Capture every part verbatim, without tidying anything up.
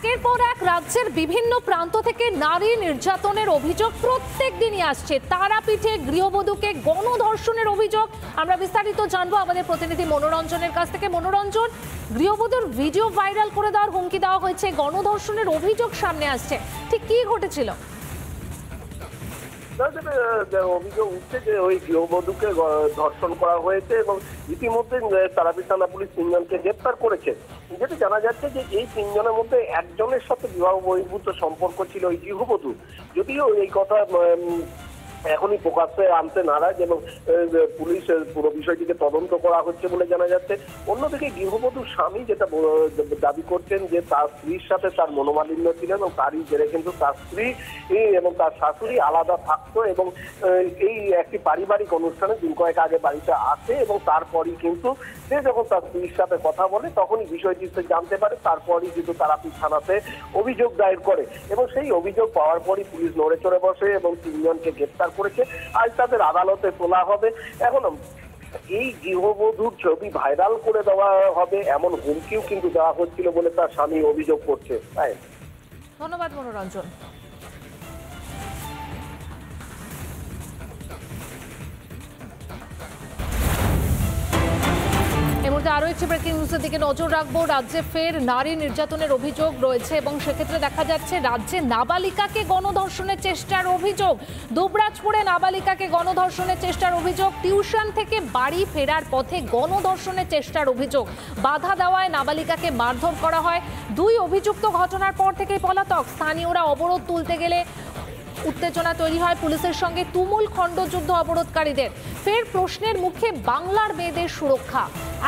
একের পর এক রাজ্যের বিভিন্ন প্রান্ত থেকে নারী নির্যাতনের অভিযোগ প্রত্যেকদিনই আসছে। তারাপীঠে গৃহবধূকে গণধর্ষণের অভিযোগ, আমরা বিস্তারিত জানবো আমাদের প্রতিনিধি মনোরঞ্জনের কাছ থেকে। মনোরঞ্জন, গৃহবধূর ভিডিও ভাইরাল করে দেওয়ার হুমকি দেওয়া হয়েছে, গণধর্ষণের অভিযোগ সামনে আসছে, ঠিক কি ঘটেছিল? অভিযোগ উঠছে যে ওই গৃহবধূকে ধর্ষণ করা হয়েছে এবং ইতিমধ্যে তারাপীঠ থানা পুলিশ তিনজনকে গ্রেপ্তার করেছে। যেটা জানা যাচ্ছে যে এই তিনজনের মধ্যে একজনের সাথে বিবাহ বহির্ভূত সম্পর্ক ছিল ওই গৃহবধূ, যদিও এই কথা এখনই প্রকাশ্যে আনতে নারাজ এবং পুলিশ পুরো বিষয়টিকে তদন্ত করা হচ্ছে বলে জানা যাচ্ছে। অন্যদিকে গৃহবধূর স্বামী যেটা দাবি করছেন যে তার স্ত্রীর সাথে তার মনোমালিন্য ছিল এবং তারই জেরে কিন্তু তার স্ত্রী এবং তার শাশুড়ি আলাদা থাকতো এবং এই একটি পারিবারিক অনুষ্ঠানে দিন কয়েক আগে বাড়িতে আসে এবং তারপরই কিন্তু সে যখন তার স্ত্রীর সাথে কথা বলে তখনই বিষয়টি সে জানতে পারে, তারপরই কিন্তু তারাপীঠ থানাতে অভিযোগ দায়ের করে এবং সেই অভিযোগ পাওয়ার পরই পুলিশ নড়ে চড়ে বসে এবং তিনজনকে গ্রেপ্তার করেছে। আজ তাদের আদালতে তোলা হবে। এখন এই গৃহবধূর ছবি ভাইরাল করে দেওয়া হবে এমন হুমকিও কিন্তু দেওয়া হচ্ছিল বলে তার স্বামী অভিযোগ করছে। তাই ধন্যবাদ মনোরঞ্জন। আরো একটি ব্রেকিং নিউজের দিকে নজর রাখবো। রাজ্যে ফের নারী নির্যাতনের অভিযোগ রয়েছে এবং সেক্ষেত্রে দেখা যাচ্ছে রাজ্যে নাবালিকাকে গণধর্ষণের চেষ্টার অভিযোগ। দুবরাজপুরে নাবালিকাকে গণধর্ষণের চেষ্টার অভিযোগ, টিউশন থেকে বাড়ি ফেরার পথে গণধর্ষণের চেষ্টার অভিযোগ, বাধা দেওয়ায় নাবালিকাকে মারধর করা হয়। দুই অভিযুক্ত ঘটনার পর থেকেই পলাতক। স্থানীয়রা অবরোধ তুলতে গেলে উত্তেজনা তৈরি হয়, পুলিশের সঙ্গে তুমুল খণ্ডযুদ্ধ অবরোধকারীদের। ফের প্রশ্নের মুখে বাংলার মেয়েদের সুরক্ষা।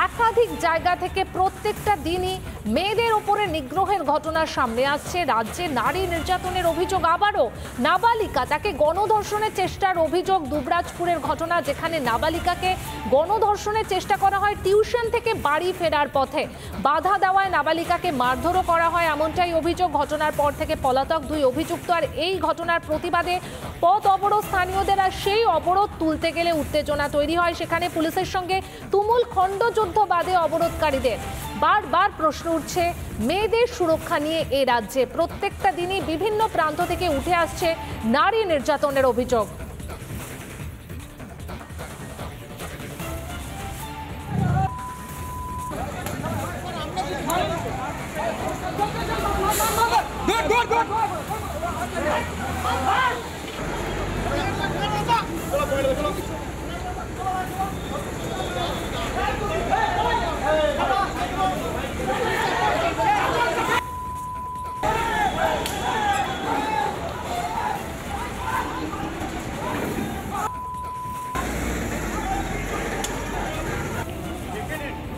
একাধিক জায়গা থেকে প্রত্যেকটা দিনই মেয়েদের ওপরে নিগ্রহের ঘটনা সামনে আসছে। রাজ্যে নারী নির্যাতনের অভিযোগ, আবারও নাবালিকা, তাকে গণধর্ষণের চেষ্টার অভিযোগ। দুবরাজপুরের ঘটনা, যেখানে নাবালিকাকে গণধর্ষণের চেষ্টা করা হয় টিউশন থেকে বাড়ি ফেরার পথে, বাধা দেওয়ায় নাবালিকাকে মারধরও করা হয়, এমনটাই অভিযোগ। ঘটনার পর থেকে পলাতক দুই অভিযুক্ত। আর এই ঘটনার প্রতিবাদে পথ অবরোধ স্থানীয়দের, আর সেই অবরোধ তুলতে গেলে উত্তেজনা তৈরি হয়, সেখানে পুলিশের সঙ্গে তুমুল খণ্ডযুদ্ধ বাদে অবরোধকারীদের। বারবার প্রশ্ন উঠছে মেয়েদের সুরক্ষা নিয়ে এ রাজ্যে। প্রত্যেকটা দিনই বিভিন্ন প্রান্ত থেকে উঠে আসছে নারী নির্যাতনের অভিযোগ।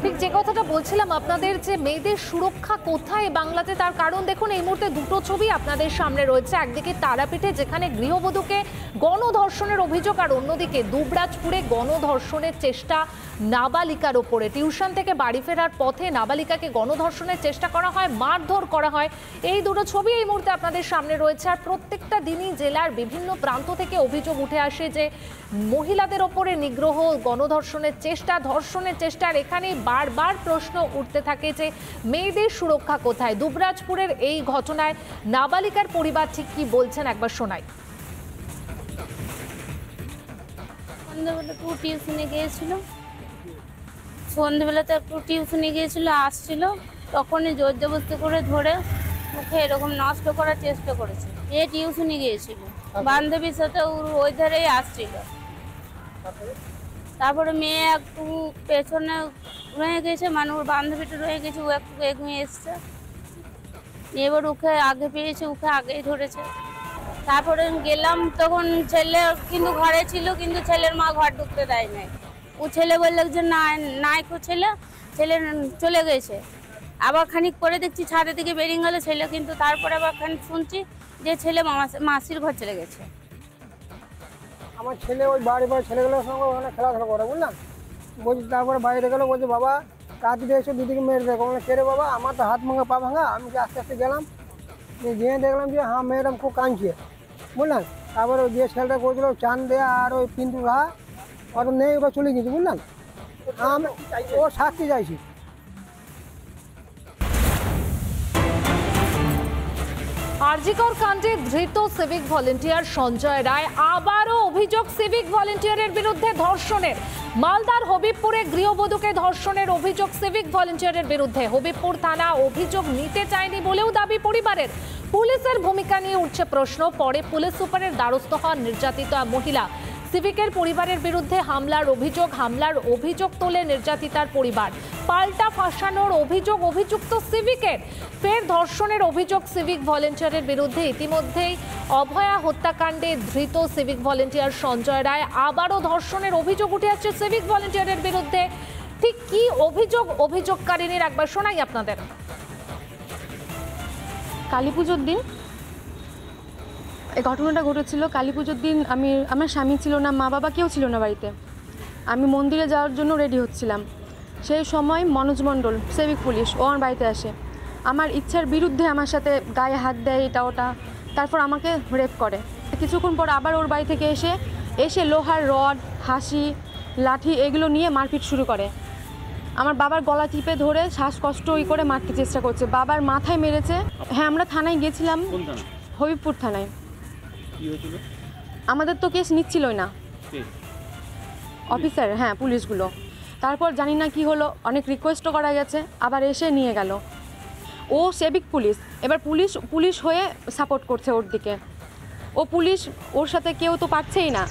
ঠিক যে কথাটা বলছিলাম আপনাদের, যে মেয়েদের সুরক্ষা কোথায় বাংলাতে, তার কারণ দেখুন এই মুহূর্তে দুটো ছবি আপনাদের সামনে রয়েছে। একদিকে তারাপীঠে, যেখানে গৃহবধূকে গণধর্ষণের অভিযোগ, আর অন্যদিকে দুবরাজপুরে গণধর্ষণের চেষ্টা নাবালিকার ওপরে। টিউশন থেকে বাড়ি ফেরার পথে নাবালিকাকে গণধর্ষণের চেষ্টা করা হয়, মারধর করা হয়। এই দুটো ছবি এই মুহূর্তে আপনাদের সামনে রয়েছে। আর প্রত্যেকটা দিনই জেলার বিভিন্ন প্রান্ত থেকে অভিযোগ উঠে আসে যে মহিলাদের ওপরে নিগ্রহ, গণধর্ষণের চেষ্টা, ধর্ষণের চেষ্টা। আর এখানে বারবার প্রশ্ন উঠতে থাকে যে মেয়েদের সুরক্ষা কোথায়। দুবরাজপুরের এই ঘটনায় নাবালিকার পরিবার ঠিক কি বলছেন একবার শোনাই। সন্ধ্যাবেলা তো টিউশনে গিয়েছিল, সন্ধ্যাবেলা তো একটু টিউশনে গিয়েছিল আসছিল, তখনই জোর জবরদস্তি করে ধরে মুখে এরকম নষ্ট করার চেষ্টা করেছে। এ টিউশনে গিয়েছিল, বান্ধবীর সাথে ওই ধারেই আসছিল, তারপরে মেয়ে একটু পেছনে রয়ে গেছে, মানে ওর বান্ধবীটা রয়ে গেছে, ও একটু এগিয়ে এসছে, এবার ওকে আগে পেয়েছে, ওকে আগেই ধরেছে। তারপরে গেলাম, তখন ছেলে কিন্তু ঘরে ছিল, কিন্তু ছেলের মা ঘর ঢুকতে দেয় নাই। ও ছেলে বলল যে না নাইকো ছেলে, ছেলে চলে গেছে। আবার খানিক পরে দেখছি ছাদে থেকে বেরিয়ে গেল ছেলে, কিন্তু তারপরে আবার খানিক শুনছি যে ছেলে মাসির ঘর চলে গেছে। আমার ছেলে ওই বাড়ি বাড়ি ছেলেগুলোর সঙ্গে ওখানে খেলাধুলা করে, বুঝলাম বলছি, তারপরে বাইরে গেলো, বলছে বাবা রাত্রি এসে দুদিকে মেরে দেখো। মানে সেরে বাবা আমার তো হাত ভাঙা পা ভাঙা, আমি যে আস্তে আস্তে গেলাম, গিয়ে দেখলাম যে হ্যাঁ মেয়েরাম খুব কাঁদছে, বুঝলেন। তারপরে ওই যে ছেলেটা করেছিল চান দেয়া আর ওই পিন্টু রাহা, অত নেই, ওটা চলে গেছে, বুঝলেন। আমি ও শাস্তি চাইছি। आरজিকর कांडे धृत सिविक ভলান্টিয়ার সঞ্জয় রায় আবারও অভিযোগ সিভিক ভলান্টিয়ারের বিরুদ্ধে ধর্ষণের। মালদার হবিবপুরে গৃহবধূকে ধর্ষণের অভিযোগ সিভিক ভলান্টিয়ারের বিরুদ্ধে। হবিবপুর থানা অভিযোগ নিতে চায়নি বলেও দাবি পরিবারের। পুলিশের ভূমিকা নিয়ে উঠছে প্রশ্ন। পরে পুলিশ সুপারের দ্বারস্থ হন নির্যাতিতা মহিলা। সিভিকের পরিবারের বিরুদ্ধে হামলার অভিযোগ হামলার অভিযোগ তোলে নির্যাতিতার পরিবার। পাল্টা ফাঁসানোর অভিযোগ অভিযুক্ত সিভিকের। ফের ধর্ষণের অভিযোগ সিভিক ভলান্টিয়ারের বিরুদ্ধে। ইতিমধ্যেই অভয়া হত্যাকাণ্ডে ধৃত সিভিক ভলান্টিয়ার সঞ্জয় রায় আবারও ধর্ষণের অভিযোগ উঠে আসছে সিভিক ভলান্টিয়ারের বিরুদ্ধে। ঠিক কি অভিযোগ অভিযোগকারিনীর একবার শোনাই আপনাদের। কালী পুজোর দিন এই ঘটনাটা ঘটেছিল। কালী পুজোর দিন আমি আমার স্বামী ছিল না, মা বাবা কেউ ছিল না বাড়িতে। আমি মন্দিরে যাওয়ার জন্য রেডি হচ্ছিলাম। সেই সময় মনোজ মণ্ডল সিভিক পুলিশ ও আমার বাড়িতে আসে। আমার ইচ্ছার বিরুদ্ধে আমার সাথে গায়ে হাত দেয়, এটা ওটা, তারপর আমাকে রেপ করে। কিছুক্ষণ পর আবার ওর বাড়ি থেকে এসে এসে লোহার রড, হাসি, লাঠি এগুলো নিয়ে মারপিট শুরু করে। আমার বাবার গলা টিপে ধরে শ্বাসকষ্ট ওই করে মারতে চেষ্টা করছে, বাবার মাথায় মেরেছে। হ্যাঁ, আমরা থানায় গেছিলাম, হবিবপুর থানায়। আমাদের তো কেস নিচ্ছিলই না অফিসার, হ্যাঁ পুলিশগুলো। তারপর জানি না কি হলো, অনেক রিকোয়েস্টও করা গেছে, আবার এসে নিয়ে গেল। ও সিভিক পুলিশ, এবার পুলিশ পুলিশ হয়ে সাপোর্ট করছে ওর দিকে। ও পুলিশ, ওর সাথে কেউ তো পারছেই না।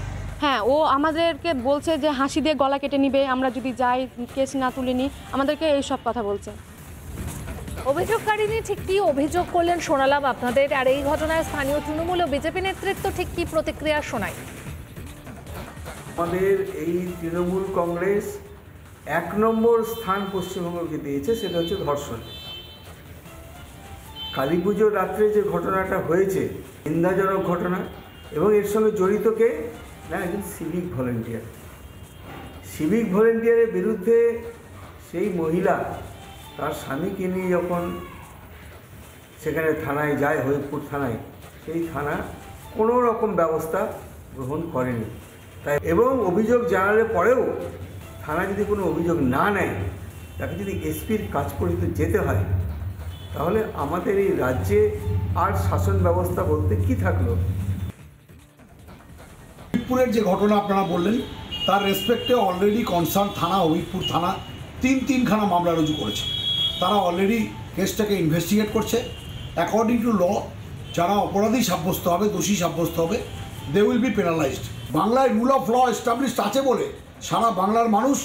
হ্যাঁ, ও আমাদেরকে বলছে যে হাসি দিয়ে গলা কেটে নিবে আমরা যদি যাই, কেস না তুলে নি, আমাদেরকে এই সব কথা বলছে। অভিযোগকারিনী ঠিক কী অভিযোগ করলেন শোনালাম আপনাদের। আর এই ঘটনায় স্থানীয় তৃণমূল ও বিজেপি নেতৃত্ব ঠিক কী প্রতিক্রিয়া শোনায়। আমাদের এই তৃণমূল কংগ্রেস এক নম্বর স্থান পশ্চিমবঙ্গকে দিয়েছে, সেটা হচ্ছে ধর্ষণ। কালী পুজোর রাত্রে যে ঘটনাটা হয়েছে, নিন্দাজনক ঘটনা, এবং এর সঙ্গে জড়িতকে না একজন সিভিক ভলান্টিয়ার। সিভিক ভলান্টিয়ারের বিরুদ্ধে সেই মহিলা তার স্বামীকে নিয়ে যখন সেখানে থানায় যায়, হবিবপুর থানায়, সেই থানা কোনো রকম ব্যবস্থা গ্রহণ করেনি। তাই এবং অভিযোগ জানালে পরেও থানা যদি কোনো অভিযোগ না নেয়, তাকে যদি এসপির কাজ পর্যন্ত যেতে হয়, তাহলে আমাদের এই রাজ্যে আর শাসন ব্যবস্থা বলতে কি থাকলো? হবিবপুরের যে ঘটনা আপনারা বললেন, তার রেসপেক্টে অলরেডি কনসার্ন থানা হবিবপুর থানা তিন তিনখানা মামলা রুজু করেছে। তারা অলরেডি কেসটাকে ইনভেস্টিগেট করছে। অ্যাকর্ডিং টু ল, যারা অপরাধী সাব্যস্ত হবে, দোষী সাব্যস্ত হবে, দে উইল বি পেনালাইজড। বাংলায় রুল অফ ল এস্টাবলিশড আছে বলে সারা বাংলার মানুষ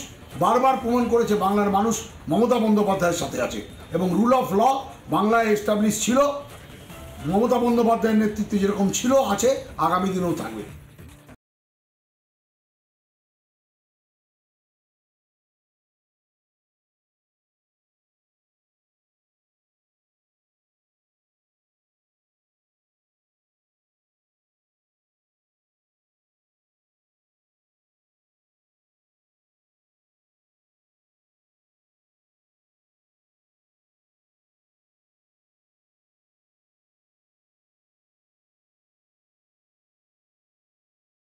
বারবার প্রমাণ করেছে, বাংলার মানুষ মমতা বন্দ্যোপাধ্যায়ের সাথে আছে। এবং রুল অফ ল বাংলায় এস্টাবলিশ ছিল, মমতা বন্দ্যোপাধ্যায়ের নেতৃত্বে যেরকম ছিল, আছে, আগামী দিনেও থাকবে।